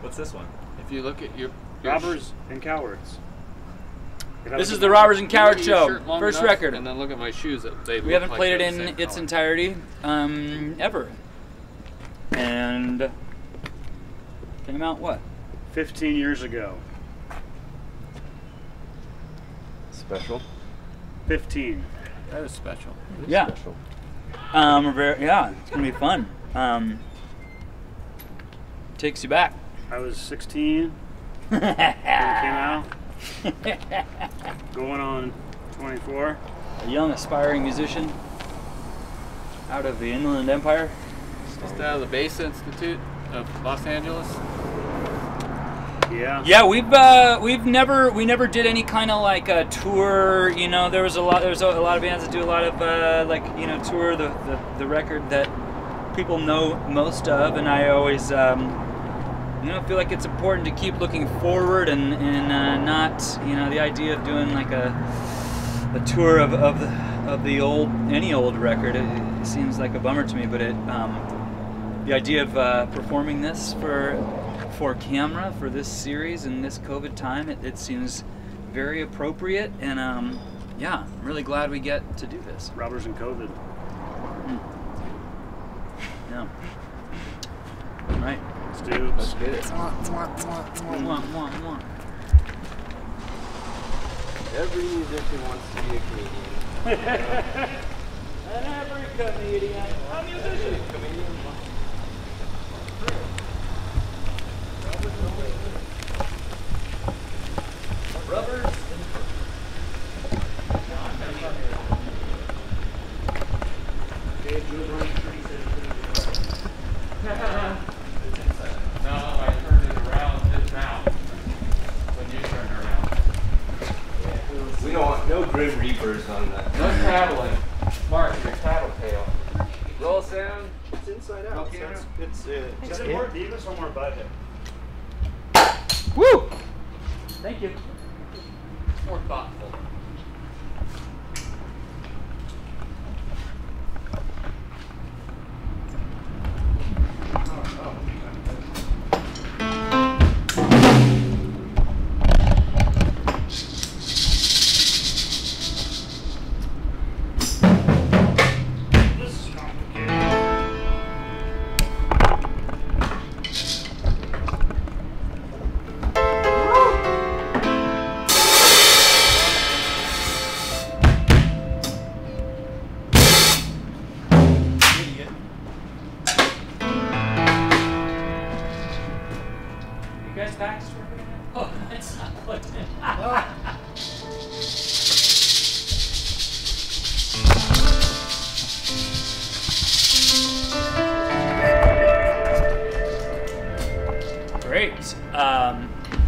What's this one? If you look at your Robbers and Cowards. This is the Robbers and Cowards show. First record. And then look at my shoes. We haven't played it in its entirety ever. And came out what? 15 years ago. Special. 15. That is special. Yeah. Special. Yeah, it's gonna be fun. Takes you back. I was 16 when it came out. Going on 24. A young aspiring musician out of the Inland Empire. Just out of the Bass Institute of Los Angeles. Yeah. Yeah, we never did any kind of like a tour. You know, there's a lot of bands that do a lot of like, you know, tour the record that people know most of, and I always you know, feel like it's important to keep looking forward and not, you know, the idea of doing like a tour of any old record. It seems like a bummer to me, but it the idea of performing this for camera for this series in this COVID time, it seems very appropriate, and yeah, I'm really glad we get to do this. Robbers and COVID. Mm. Yeah. All right. Let's get it. Every musician wants to be a comedian. And every comedian, a musician. Rubbers and Cowards. We don't want no grim reapers on that. No paddling. Mark, your paddle tail. Roll sound. It's inside out. Okay. Is it more Davis or more Butthead? Woo! Thank you. It's more thoughtful.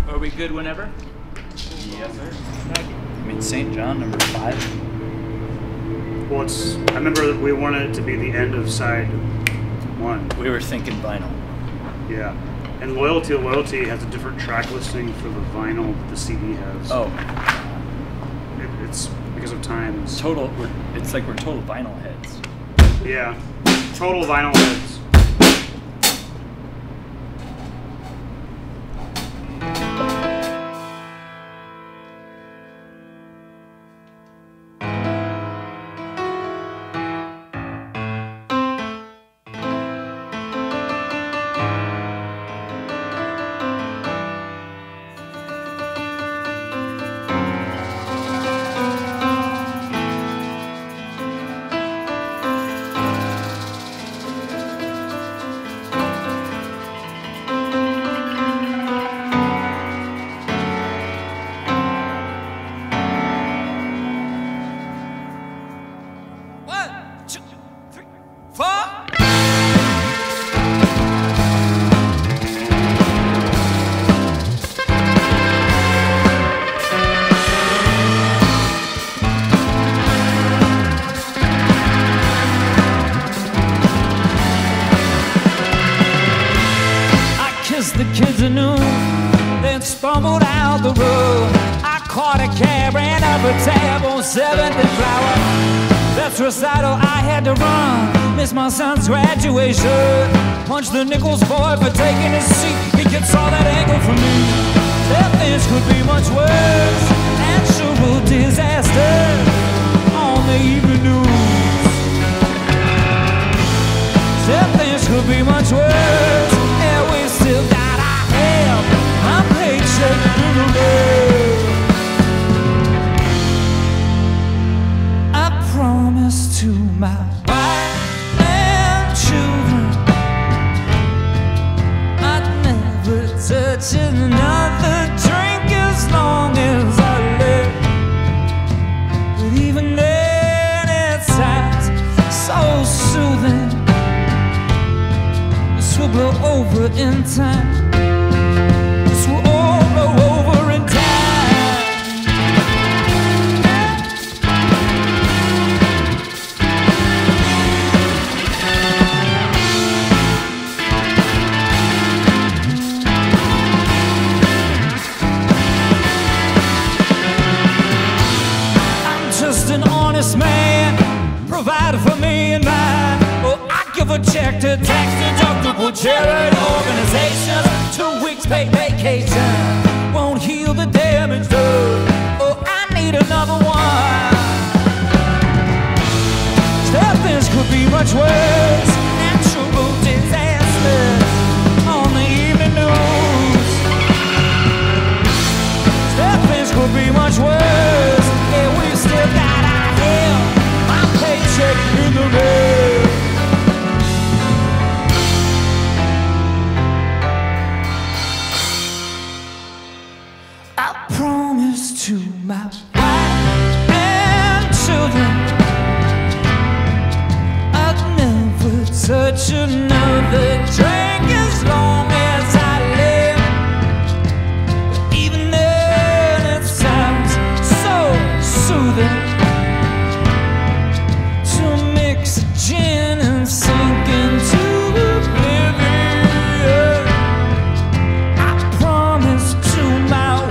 Are we good whenever? Yes, sir. I mean, St. John number 5. Well, I remember that we wanted it to be the end of side 1. We were thinking vinyl. Yeah. And Loyalty has a different track listing for the vinyl that the CD has. Oh. It's because of time. It's like we're total vinyl heads. Yeah. Total vinyl heads. Beth's recital, I had to run. Missed my son's graduation. Punched the Nichols boy for taking his seat. He gets all that angle from me. That things could be much worse. Natural disaster on the evening news. That things could be much worse. And we still got our help. I'm paycheck through the mail. Promise to my wife and children I'd never touch another drink as long as I live. But even then it's at so soothing. This will blow over in time. A check to tax-deductible charity organizations. 2 weeks paid vacation won't heal the damage done. Oh, I need another one. That things could be much worse. Natural disaster on the evening news. That things could be much worse. Yeah, we've still got our hell. My paycheck in the mail. To my wife and children I'd never touch another drink as long as I live. But even then it sounds so soothing to mix gin and sink into oblivion. I promise to my wife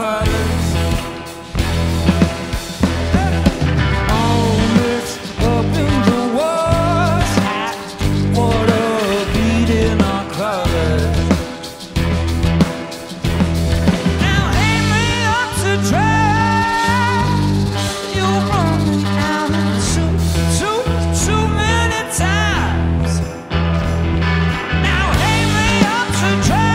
colors all mixed up in the wars. Water beating our colors. Now hang me up to dry. You're running out of too many times. Now hang me up to dry.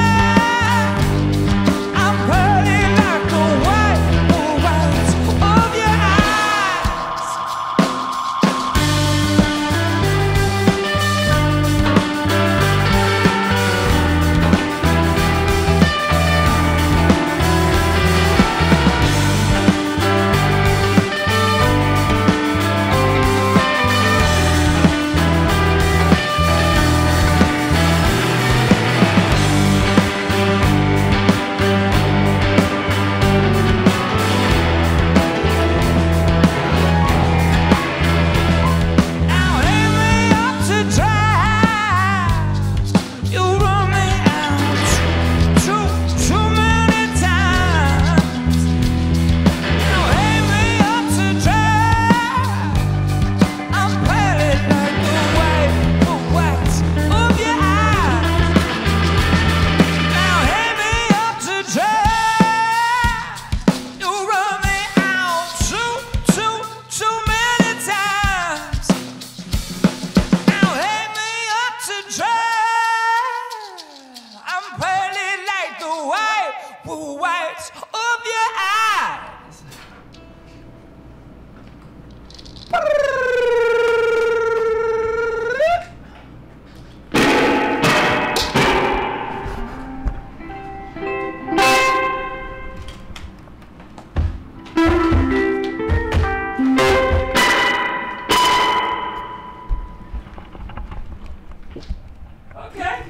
Okay.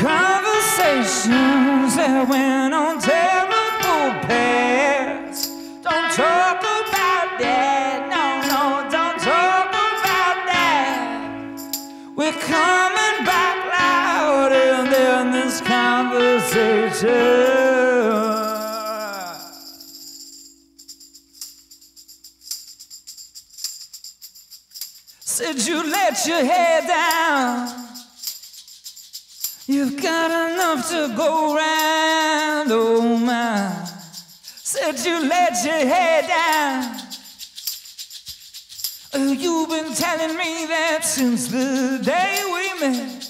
Conversations that went on terrible paths. Don't talk about that. No, no, don't talk about that. We're coming back louder than this conversation. Said you let your hair down. You've got enough to go round, oh my. Said you let your hair down. Oh, you've been telling me that since the day we met.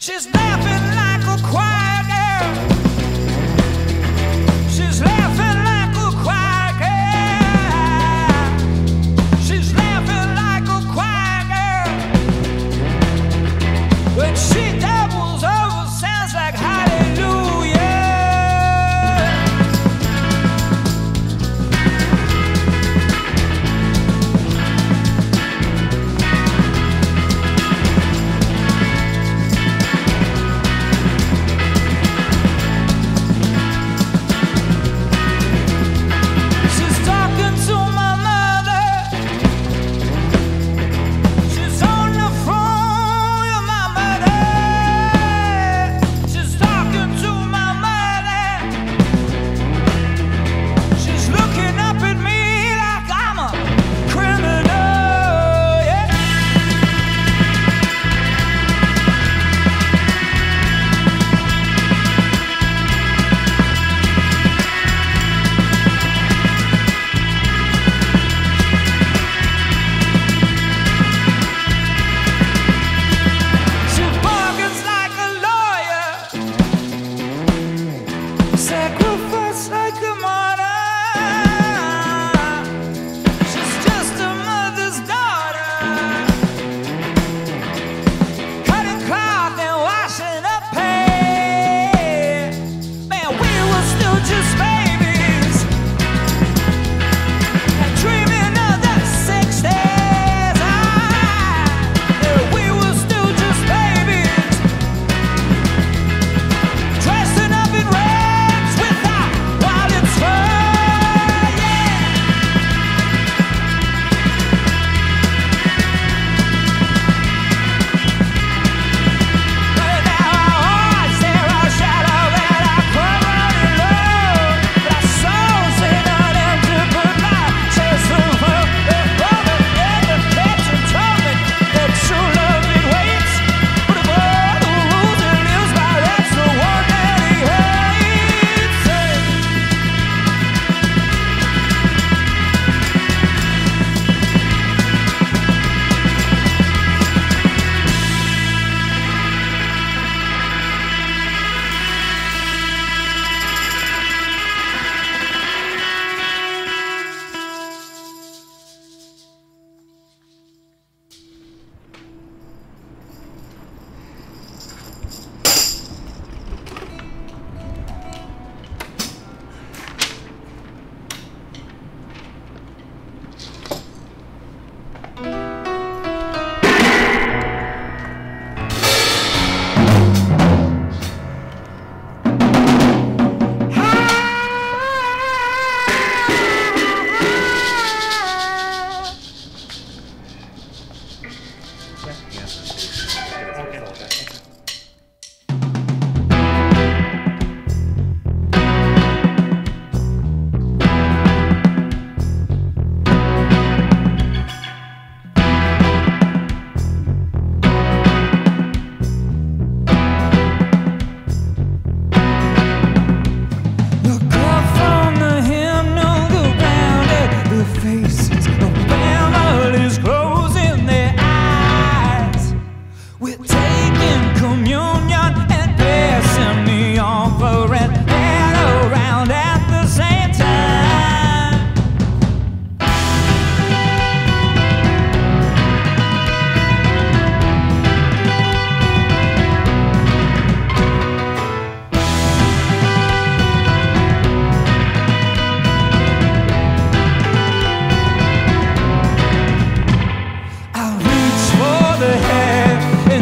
She's laughing like a choir girl. She's laughing like a choir girl. She's laughing like a choir girl. When she doubles up.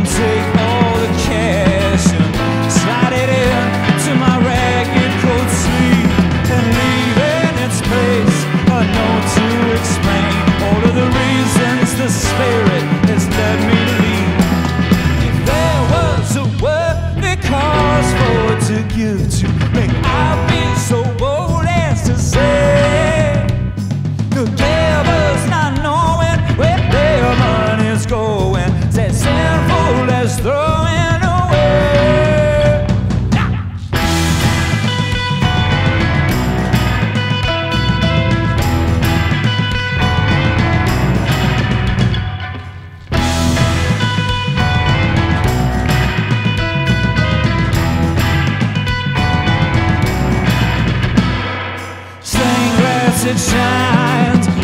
Take all the care. it shines on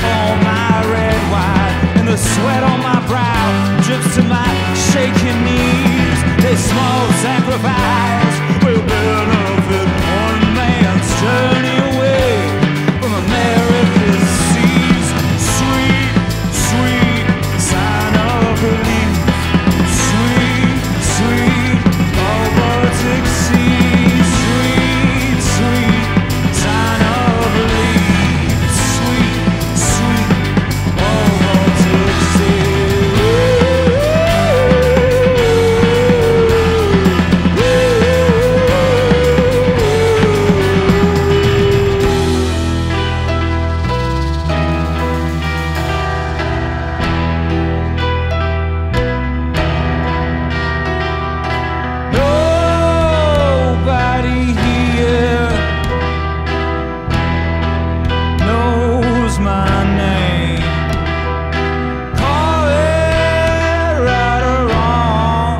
my red wine, and the sweat on my brow drips to my shaking knees. This small sacrifice will benefit one man's journey away from America's seas. Sweet, sweet sign of relief. Sweet, sweet, all words exceed. Sweet, sweet sign of relief. Sweet, sweet, all words exceed. Nobody here knows my name. Call it right or wrong,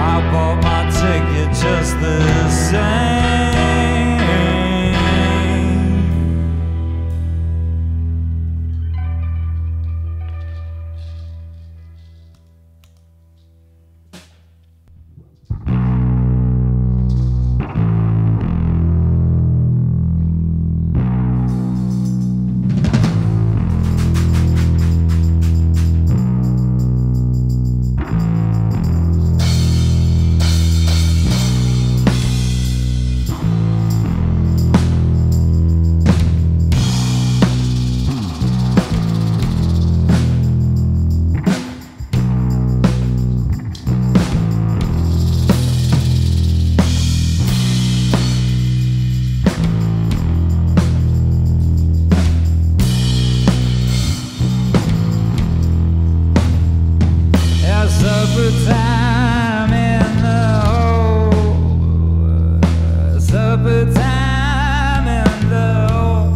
I bought my ticket just the same. At supper time in the hole, supper time in the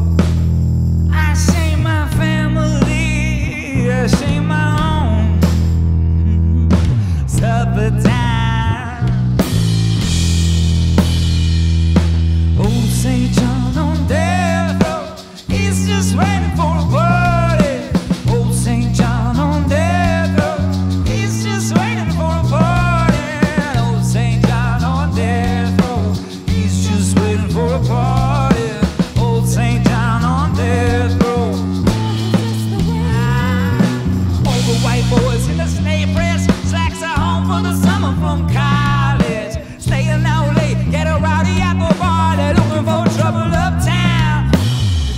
hole. I shame my family, I shame my home. Supper time. Old St. John on death row, he's just waiting for a party. Old St. John on death row, he's just waiting for a party. Old St. John on death row, he's just waiting for a party. Old St. John on death row. All the white boys in the slave press, slacks are home for the summer from college. Staying out late, get a rowdy at the bar, they're looking for trouble uptown.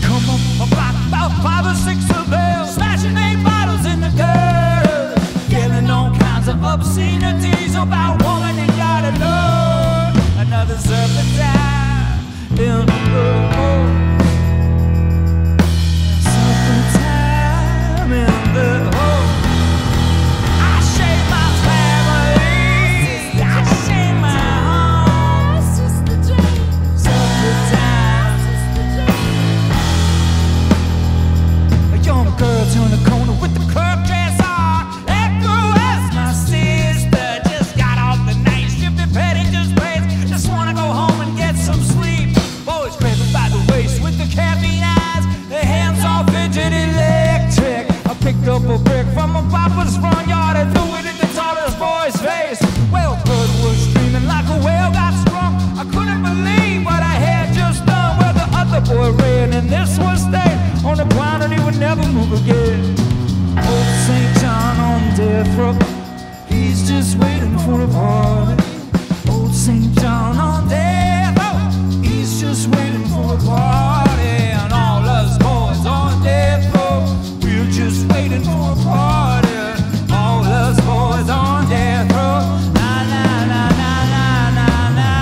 Come up a block, about 5 or 6 of them, smashing 8 bottles in the curb, yelling all kinds of obscenities about woman and God alone. Another serpent time in the hole. Serpent time in the hole. I shame my family, I shame my home. Serpent time. A young girl turned the corner with the curb dress on. That girl is my sister. Just got off the night shift at Pettinger's place. Just wanna go home and get some sleep. Boys grabbing by the waist with the caffeine eyes. Their hands all fidget electric. I picked up a brick from my papa's front yard and threw it in the tallest boy's face. Well, bird was screaming like a whale got sprung. I couldn't believe what I had just done. Well, the other boy ran and this one stayed on the ground and he would never move again. Old St. John on death row, he's just waiting for a party. Old St. John on death row, he's just waiting for a party. And all us boys on death row, we're just waiting for a party. All us boys on death row. Na na na na na na na.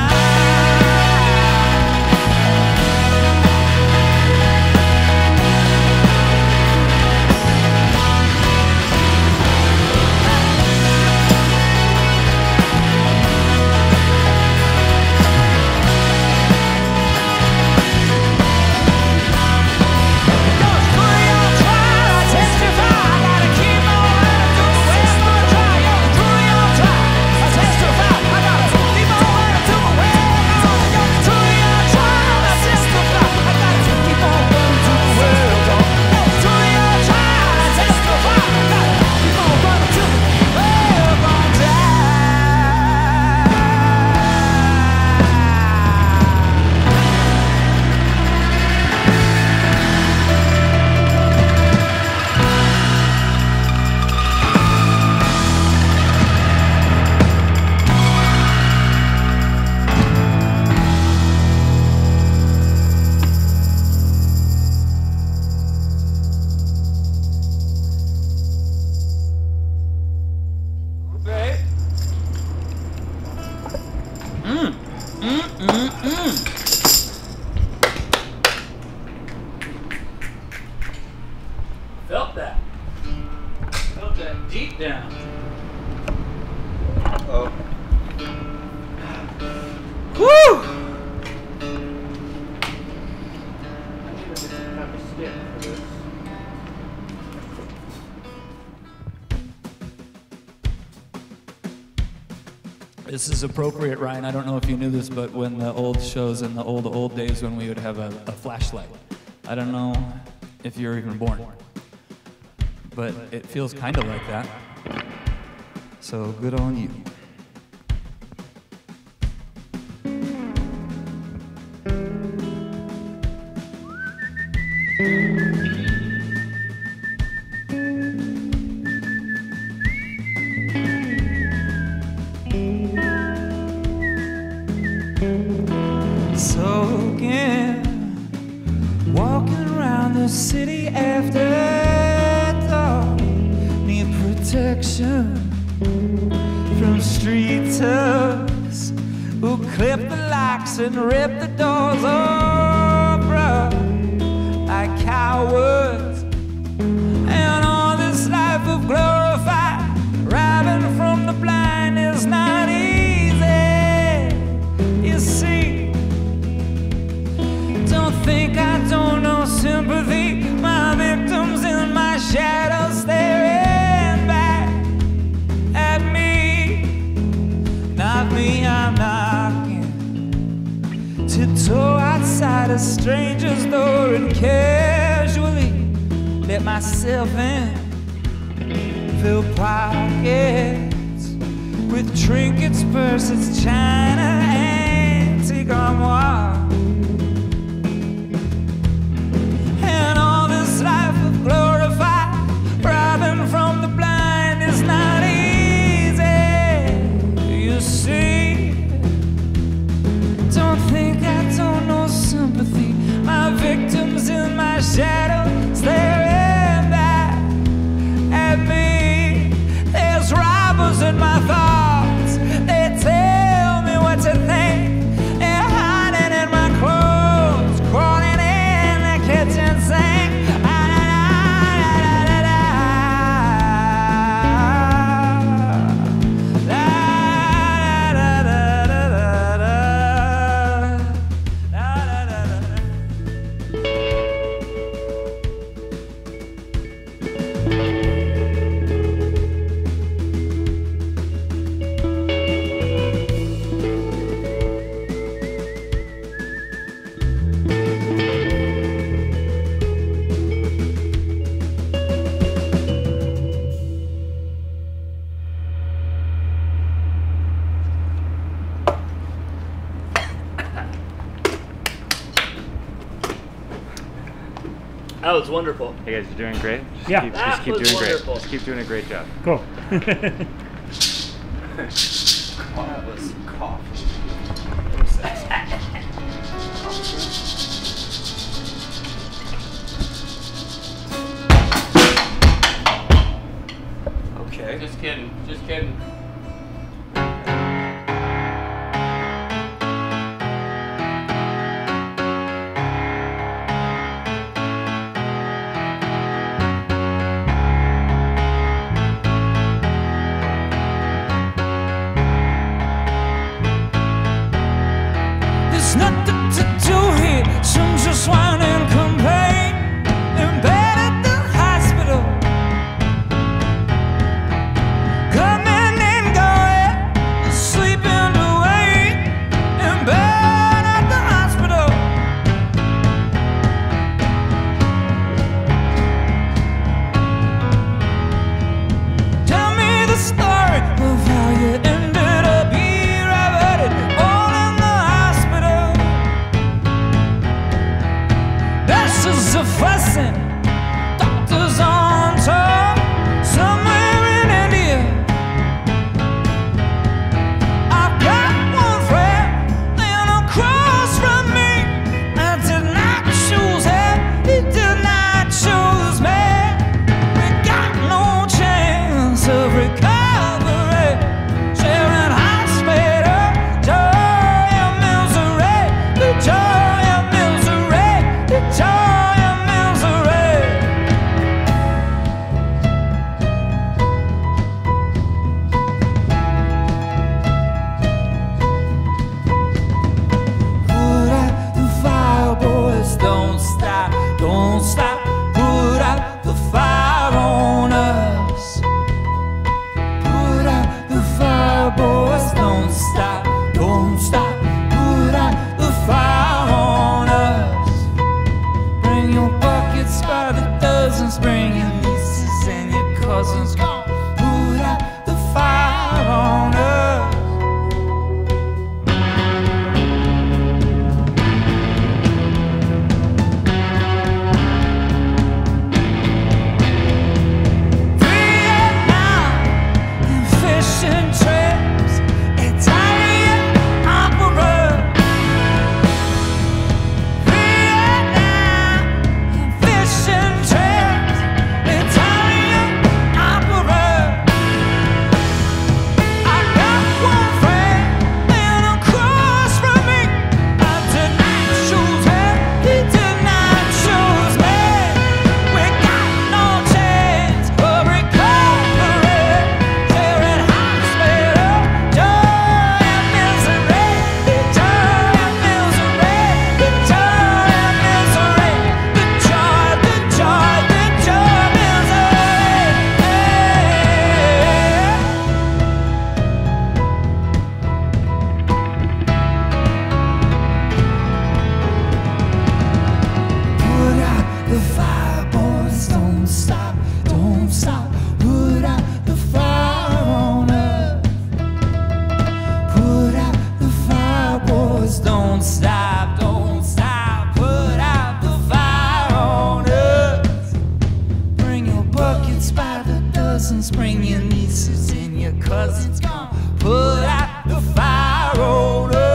Uh-oh. Woo! I need a different type of stick for this. This is appropriate, Ryan. I don't know if you knew this, but when the old shows in the old days when we would have a flashlight. I don't know if you were even born, but it feels kind of like that. So good on you. That was wonderful. Hey guys, you're doing great. Just keep doing great. Just keep doing a great job. Cool. That was coffee. Okay. Just kidding. Just kidding. Coming in. 'cause it's gonna put out the fire on us.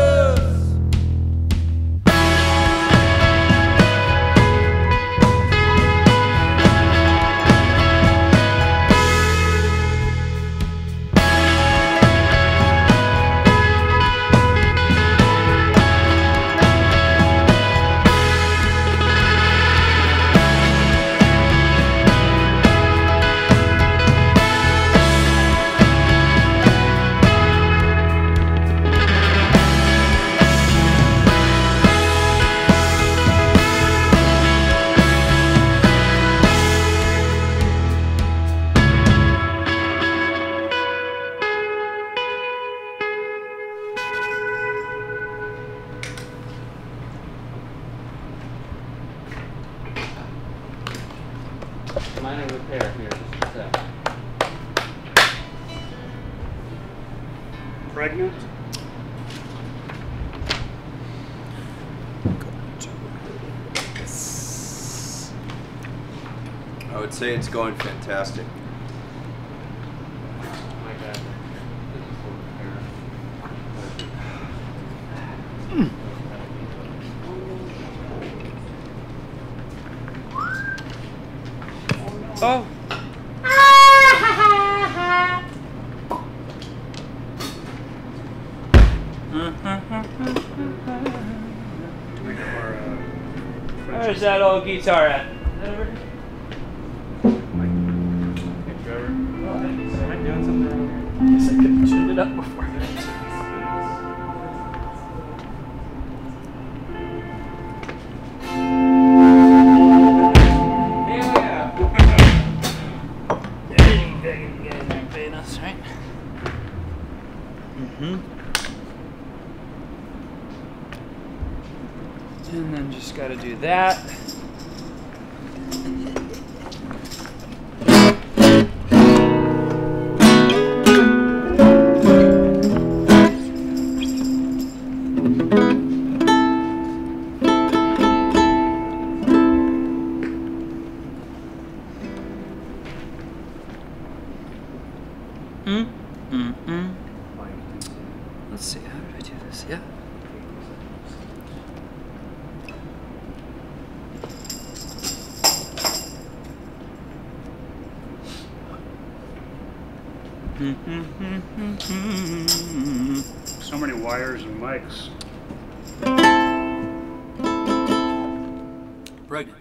Say it's going fantastic. Oh. Where's that old guitar at? So many wires and mics. Pregnant.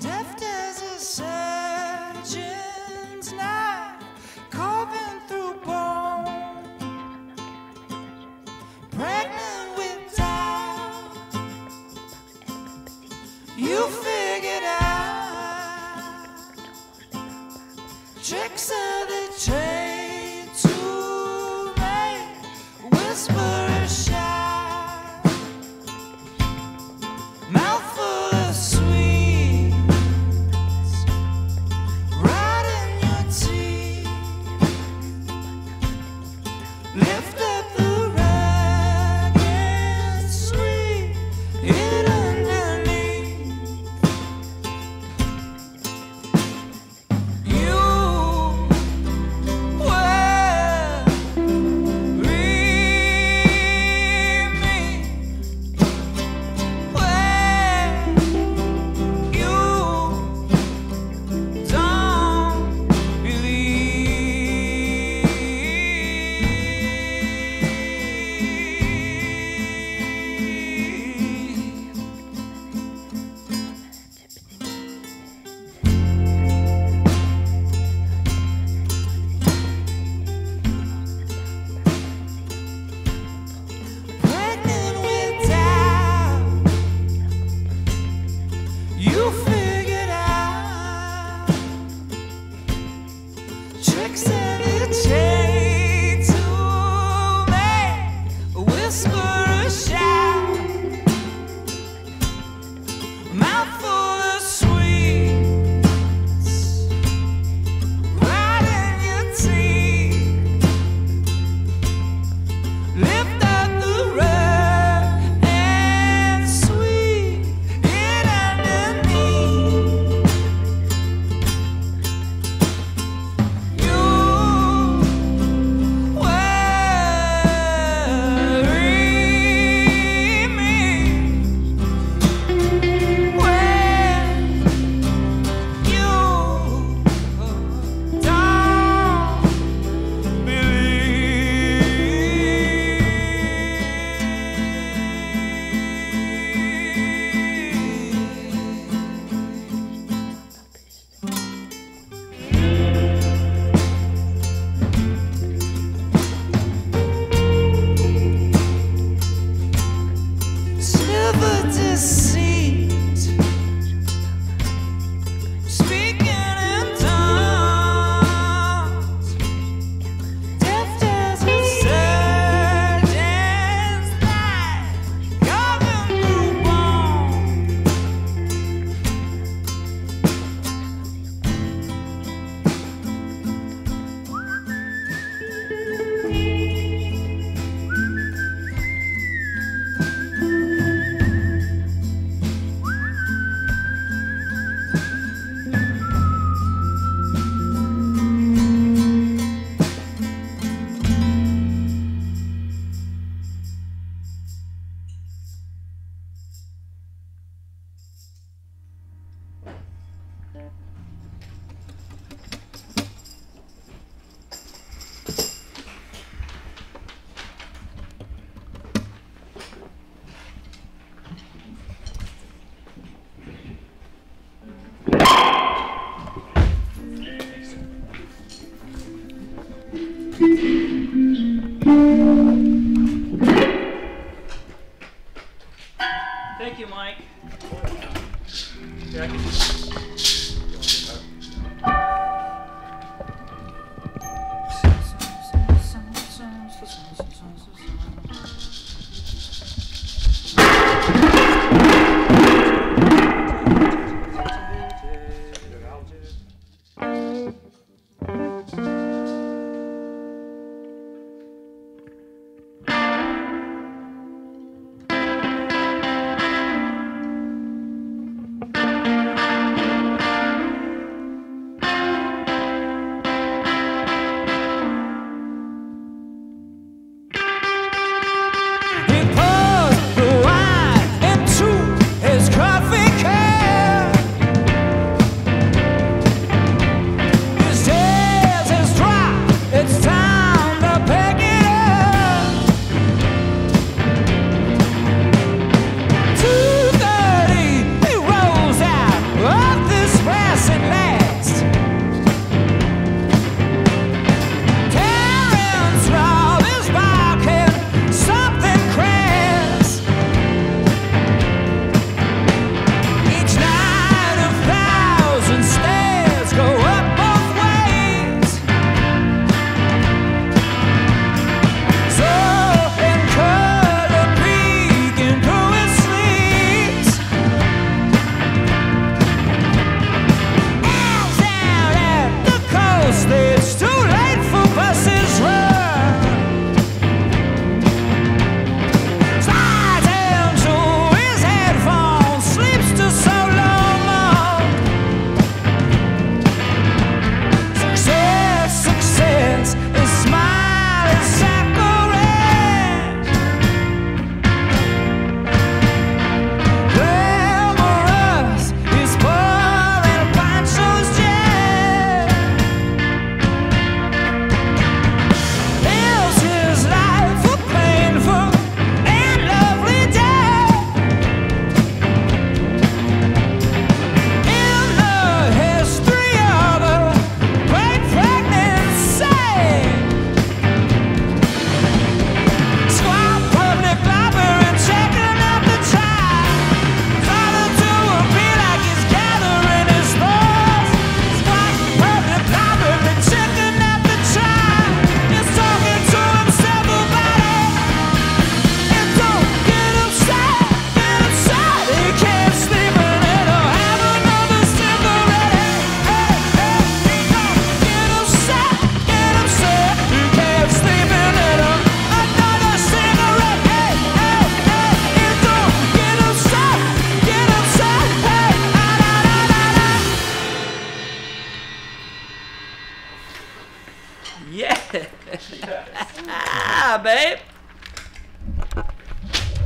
Deaf as a sound.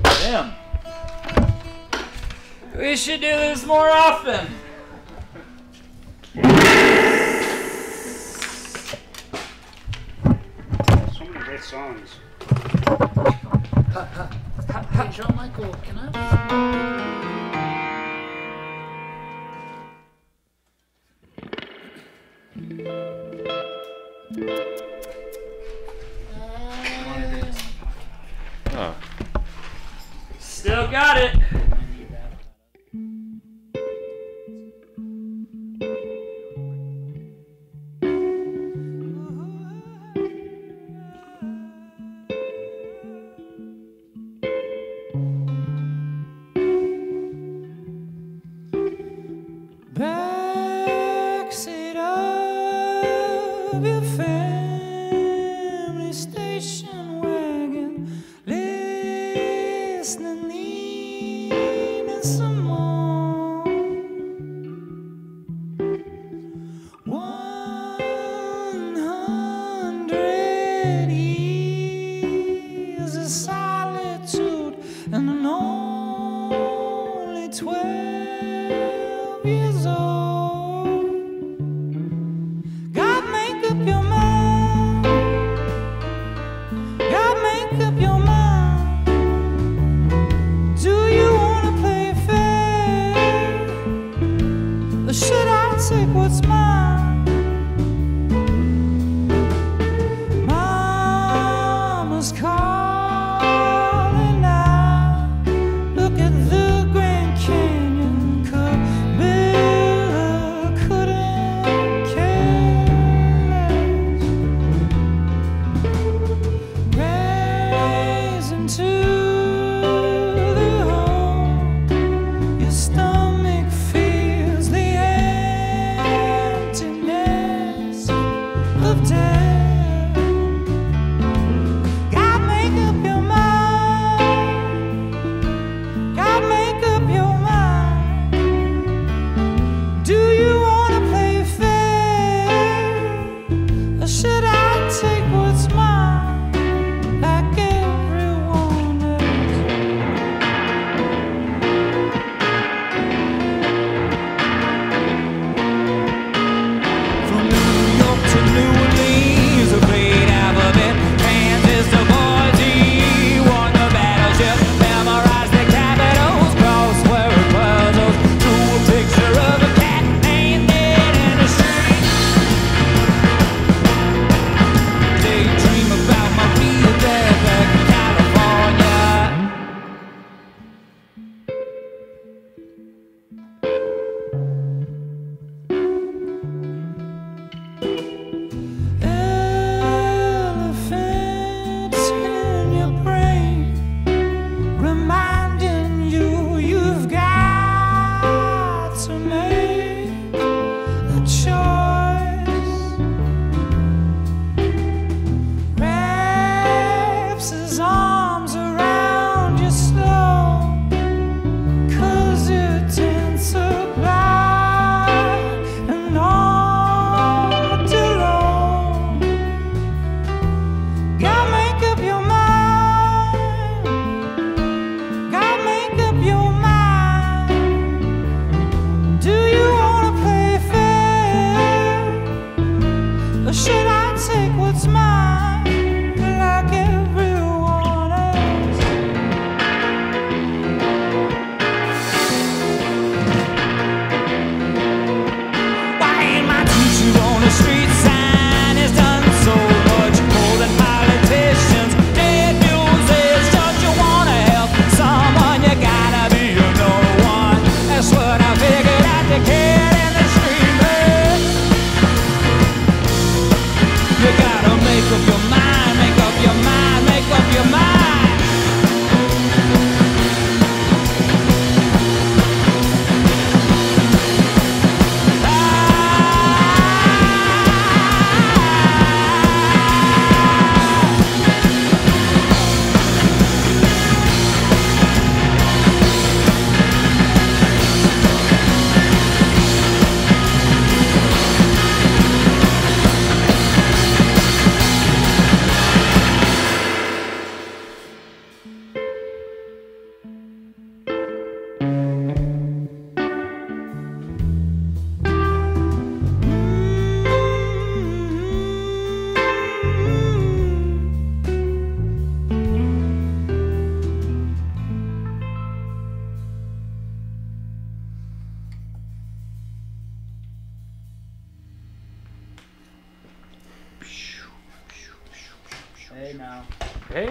Damn. We should do this more often. So many great songs. Hey, John Michael, can I? Oh. Still got it.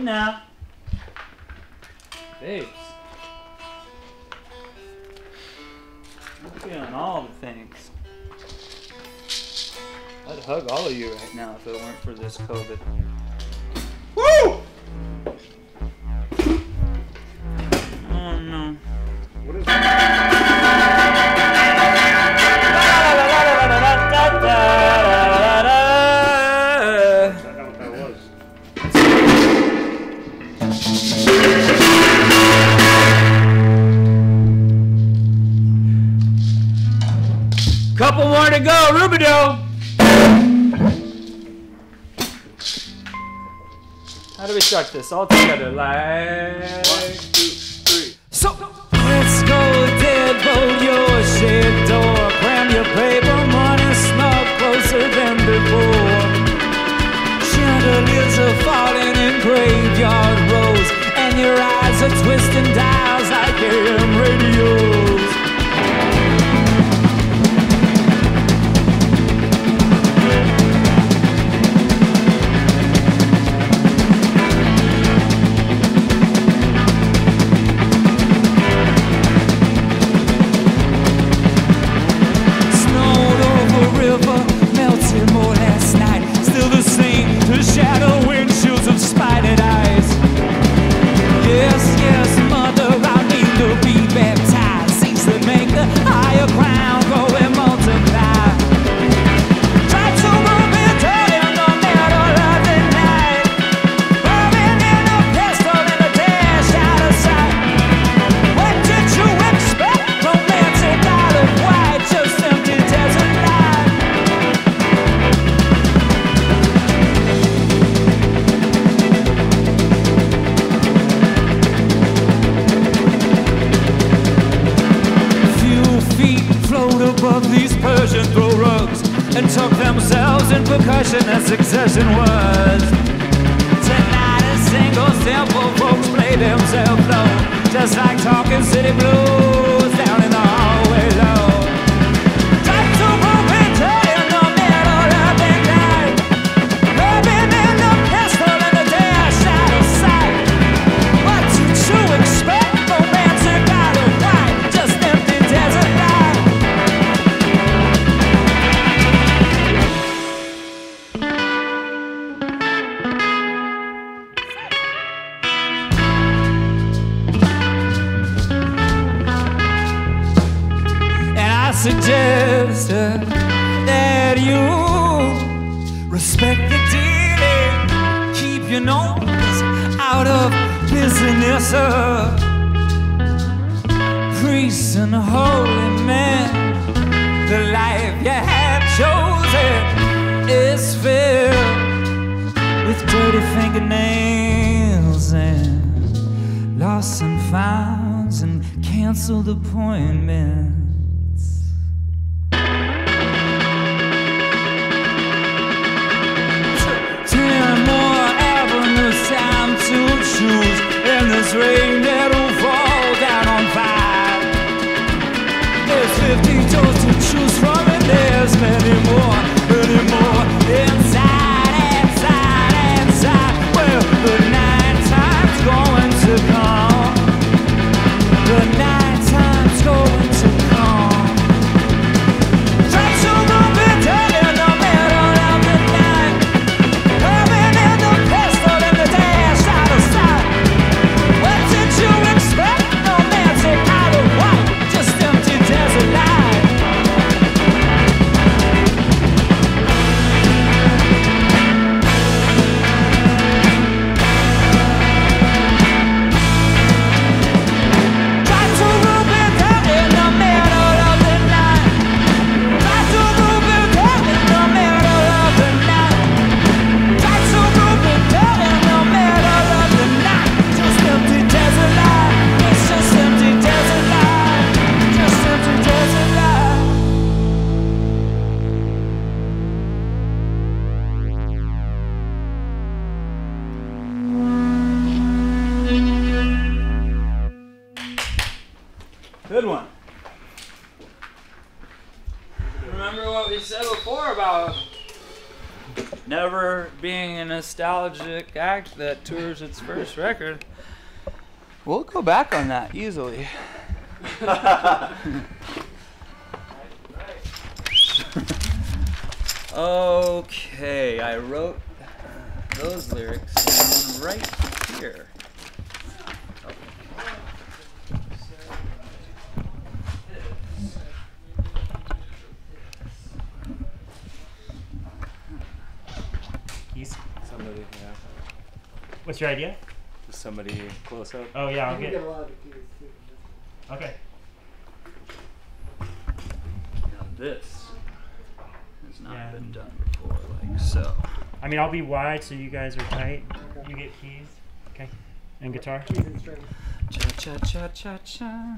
Good now. Babes. I'm feeling all the things. I'd hug all of you right now if it weren't for this COVID. Woo! Oh no. What is Couple more to go, Rubidoux. How do we start this all together? Like 1, 2, 3. So let's go deadbolt your shed door, cram your paper money, smell closer than before. Chandeliers are falling in graveyard rows, and your eyes are twisting dials like AM radios. never being a nostalgic act that tours its first record, we'll go back on that easily. Okay, I wrote those lyrics down right here. Somebody, yeah. What's your idea? Somebody close up. Oh yeah, I'll get it. Okay. Now this has not been done before, like so. I mean, I'll be wide so you guys are tight. Okay. You get keys, okay, and guitar. Keys and strings. Cha cha cha cha cha.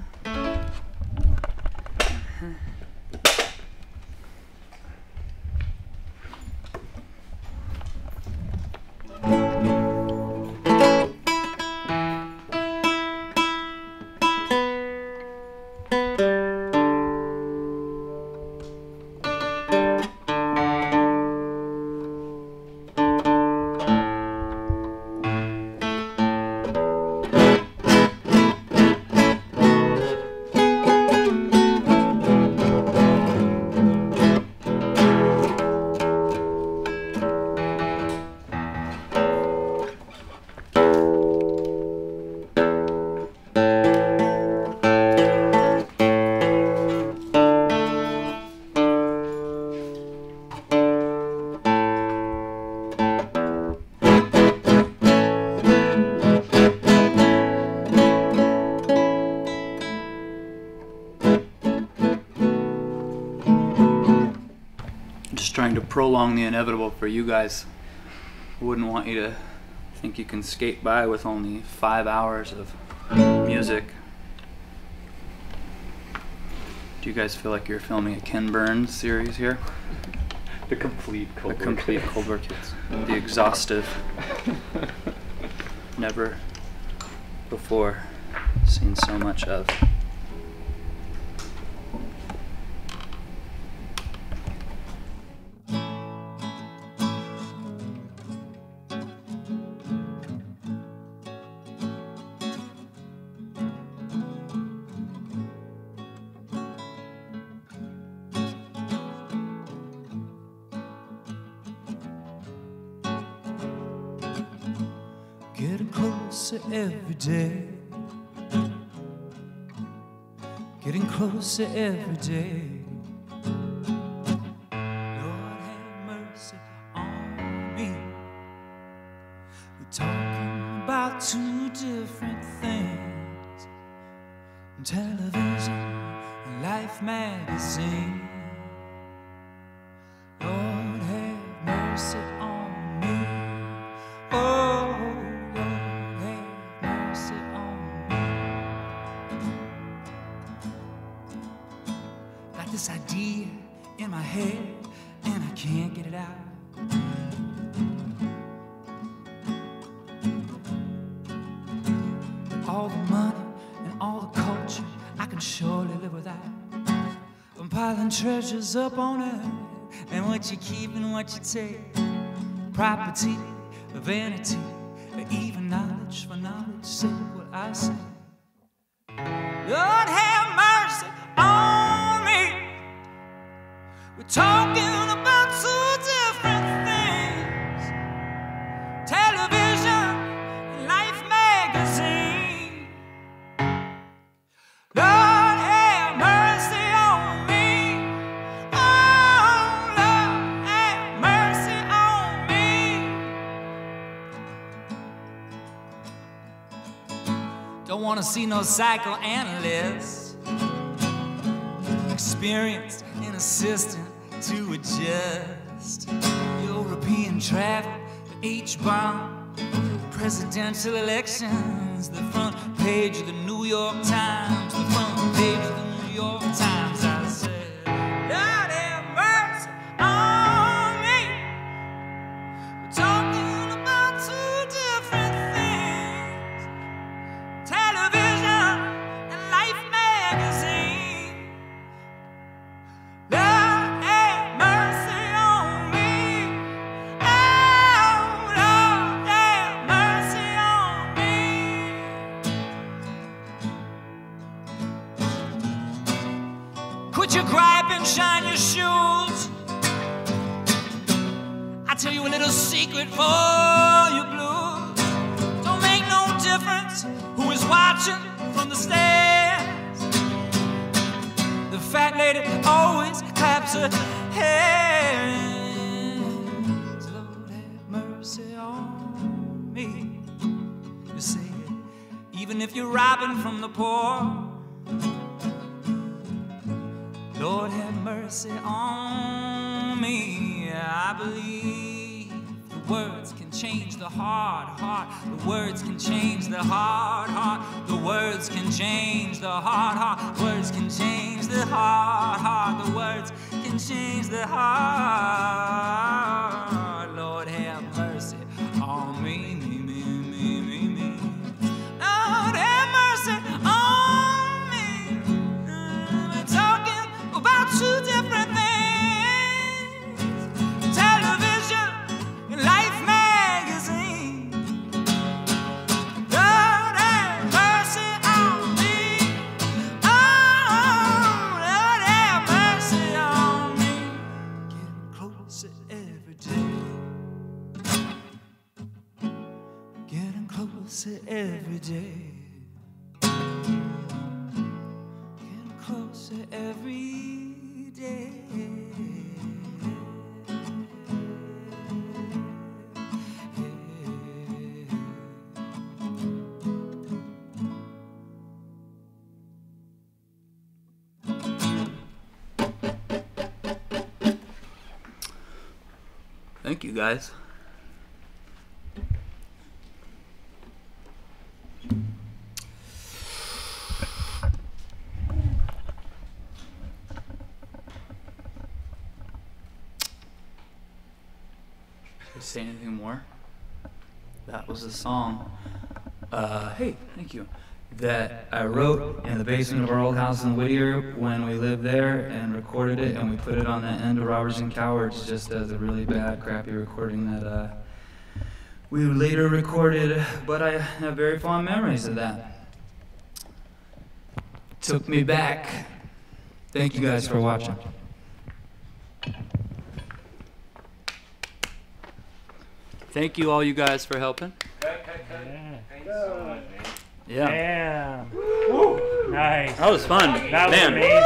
Trying to prolong the inevitable for you guys. Wouldn't want you to think you can skate by with only 5 hours of music. Do you guys feel like you're filming a Ken Burns series here? The complete Cold War Kids. The exhaustive, never before seen so much of. Getting closer every day, getting closer every day. Lord have mercy on me. We're talking about two different things, television and Life magazine. Lord have mercy on me. Oh, this idea in my head and I can't get it out. All the money and all the culture I can surely live without. I'm piling treasures up on earth, and what you keep and what you take. Property, vanity, or even knowledge for knowledge's sake. What I say, Lord have mercy on. We're talking about two different things, television and Life magazine. Lord have mercy on me. Oh, Lord have mercy on me. Don't want to see no psychoanalyst, experienced and assistant to adjust. European travel, the H-bomb, presidential elections, the front page of the New York Times, the front page of the New York Times. I said, Lord have mercy on me. We're talking about two different things, television and Life magazine. Lord mercy on me. Quit your gripe and shine your shoes. I tell you a little secret for your blues. Don't make no difference who is watching from the stands. The fat lady always claps her hands. Lord have mercy on me. You say it, even if you're robbing from the poor. Lord have mercy on me. I believe the words can change the hard heart. The words can change the hard heart. The words can change the hard heart. Words can change the hard heart. The words can change the heart. Lord have mercy on me. Two different things, television and Life magazine. Lord have mercy on me. Oh, Lord have mercy on me. Getting closer every day. Getting closer every day. Getting closer every day. Thank you guys. Say anything more? That was a song, hey, thank you, that I wrote in the basement of our old house in Whittier when we lived there, and recorded it, and we put it on the end of Robbers and Cowards just as a really bad, crappy recording that we later recorded, but I have very fond memories of that. Took me back. Thank you guys for watching. Thank you all you guys for helping. Yeah. Thanks so much, man. Yeah. Woo. Nice. That was fun. That was man. Amazing.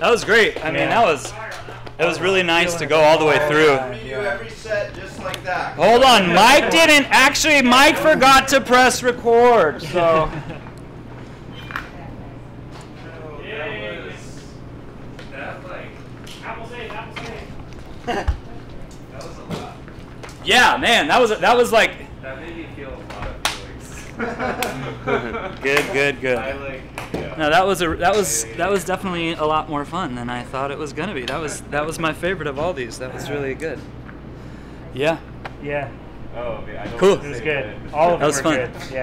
That was great. I mean, it was really nice to go all the way through. We do every set just like that. Hold on, Mike didn't actually. Mike forgot to press record. So. That like Apple's eight. Apple's eight. Yeah, man, that was like. That made me feel a lot of feelings. good. No, that was definitely a lot more fun than I thought it was gonna be. That was my favorite of all these. That was really good. Yeah. Yeah. Oh, yeah. Cool. It was good. All of them were good. Yeah.